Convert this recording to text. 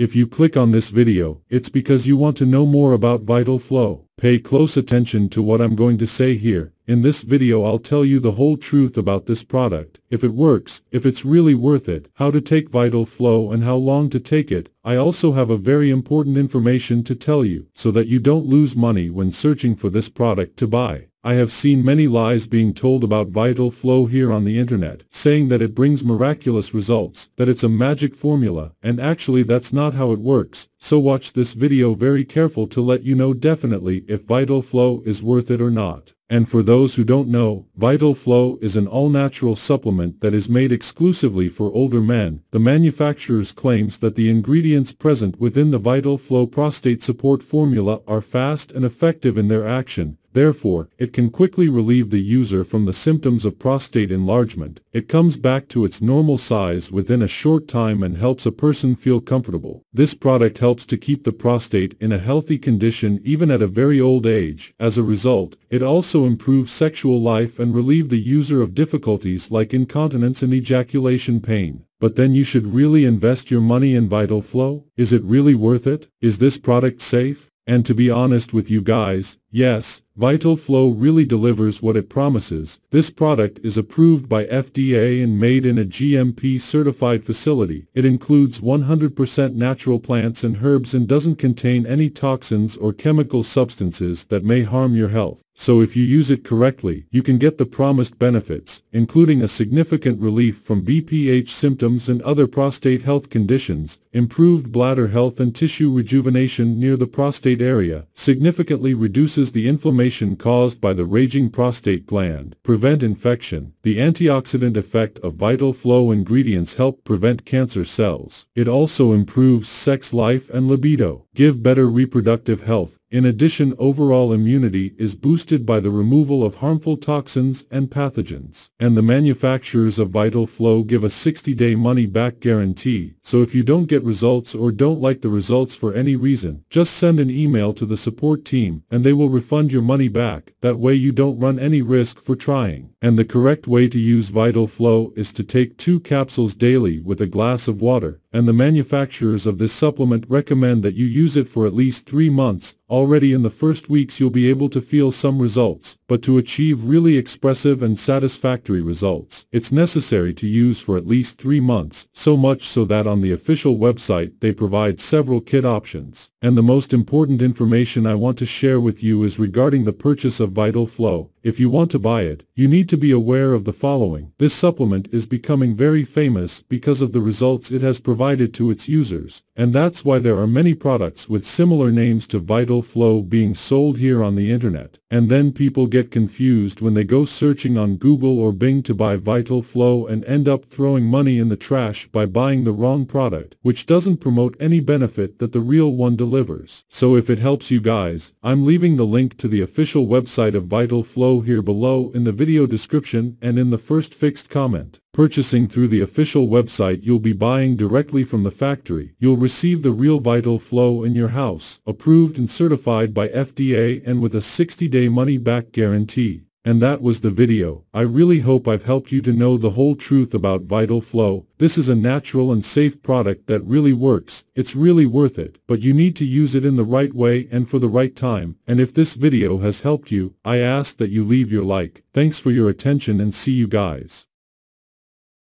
If you click on this video, it's because you want to know more about Vital Flow. Pay close attention to what I'm going to say here. In this video I'll tell you the whole truth about this product, if it works, if it's really worth it, how to take Vital Flow and how long to take it. I also have a very important information to tell you, so that you don't lose money when searching for this product to buy. I have seen many lies being told about Vital Flow here on the internet, saying that it brings miraculous results, that it's a magic formula, and actually that's not how it works. So watch this video very careful to let you know definitely if Vital Flow is worth it or not. And for those who don't know, Vital Flow is an all-natural supplement that is made exclusively for older men. The manufacturer's claims that the ingredients present within the Vital Flow prostate support formula are fast and effective in their action. Therefore, it can quickly relieve the user from the symptoms of prostate enlargement. It comes back to its normal size within a short time and helps a person feel comfortable. This product helps to keep the prostate in a healthy condition even at a very old age. As a result, it also improves sexual life and relieves the user of difficulties like incontinence and ejaculation pain. But then you should really invest your money in Vital Flow? Is it really worth it? Is this product safe? And to be honest with you guys, yes, Vital Flow really delivers what it promises. This product is approved by FDA and made in a GMP-certified facility. It includes 100% natural plants and herbs and doesn't contain any toxins or chemical substances that may harm your health. So if you use it correctly, you can get the promised benefits, including a significant relief from BPH symptoms and other prostate health conditions, improved bladder health and tissue rejuvenation near the prostate area, significantly reduces the inflammation caused by the raging prostate gland, prevent infection. The antioxidant effect of Vital Flow ingredients help prevent cancer cells. It also improves sex life and libido, give better reproductive health. In addition, overall immunity is boosted by the removal of harmful toxins and pathogens. And the manufacturers of Vital Flow give a 60-day money-back guarantee, so if you don't get results or don't like the results for any reason, just send an email to the support team, and they will refund your money back. That way you don't run any risk for trying. And the correct way to use Vital Flow is to take 2 capsules daily with a glass of water, and the manufacturers of this supplement recommend that you use it for at least 3 months. Already in the first weeks you'll be able to feel some results, but to achieve really expressive and satisfactory results, it's necessary to use for at least 3 months, so much so that on the official website they provide several kit options. And the most important information I want to share with you is regarding the purchase of Vital Flow. If you want to buy it, you need to be aware of the following. This supplement is becoming very famous because of the results it has provided to its users, and that's why there are many products with similar names to Vital Flow being sold here on the internet. And then people get confused when they go searching on Google or Bing to buy Vital Flow and end up throwing money in the trash by buying the wrong product, which doesn't promote any benefit that the real one delivers. So if it helps you guys, I'm leaving the link to the official website of Vital Flow here below in the video description and in the first fixed comment. Purchasing through the official website, you'll be buying directly from the factory. You'll receive the real Vital Flow in your house, approved and certified by FDA and with a 60-day money-back guarantee. And that was the video. I really hope I've helped you to know the whole truth about Vital Flow. This is a natural and safe product that really works. It's really worth it, but you need to use it in the right way and for the right time. And if this video has helped you, I ask that you leave your like. Thanks for your attention and see you guys.